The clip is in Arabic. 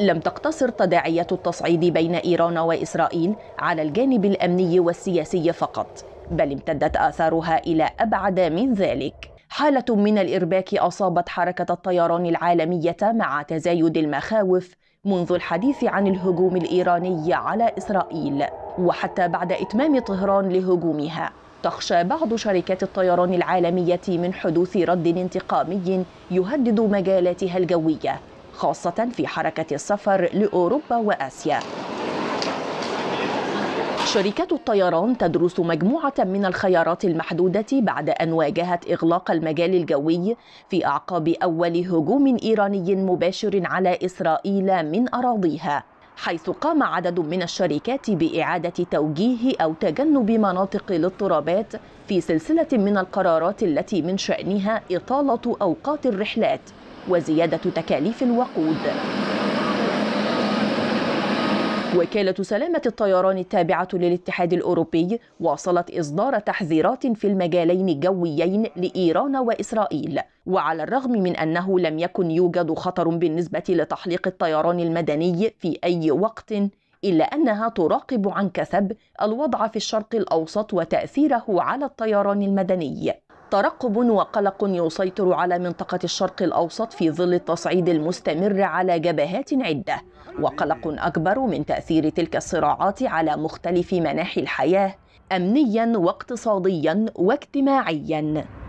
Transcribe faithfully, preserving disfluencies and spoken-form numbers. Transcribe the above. لم تقتصر تداعيات التصعيد بين إيران وإسرائيل على الجانب الأمني والسياسي فقط، بل امتدت آثارها إلى أبعد من ذلك. حالة من الإرباك أصابت حركة الطيران العالمية مع تزايد المخاوف منذ الحديث عن الهجوم الإيراني على إسرائيل، وحتى بعد إتمام طهران لهجومها تخشى بعض شركات الطيران العالمية من حدوث رد انتقامي يهدد مجالاتها الجوية، خاصة في حركة السفر لأوروبا وآسيا. شركات الطيران تدرس مجموعة من الخيارات المحدودة بعد أن واجهت إغلاق المجال الجوي في أعقاب أول هجوم إيراني مباشر على إسرائيل من أراضيها، حيث قام عدد من الشركات بإعادة توجيه أو تجنب مناطق الاضطرابات في سلسلة من القرارات التي من شأنها إطالة أوقات الرحلات وزيادة تكاليف الوقود. وكالة سلامة الطيران التابعة للاتحاد الأوروبي واصلت إصدار تحذيرات في المجالين الجويين لإيران وإسرائيل، وعلى الرغم من أنه لم يكن يوجد خطر بالنسبة لتحليق الطيران المدني في أي وقت، إلا أنها تراقب عن كثب الوضع في الشرق الأوسط وتأثيره على الطيران المدني. ترقب وقلق يسيطر على منطقة الشرق الأوسط في ظل التصعيد المستمر على جبهات عدة، وقلق أكبر من تأثير تلك الصراعات على مختلف مناحي الحياة أمنياً واقتصادياً واجتماعياً.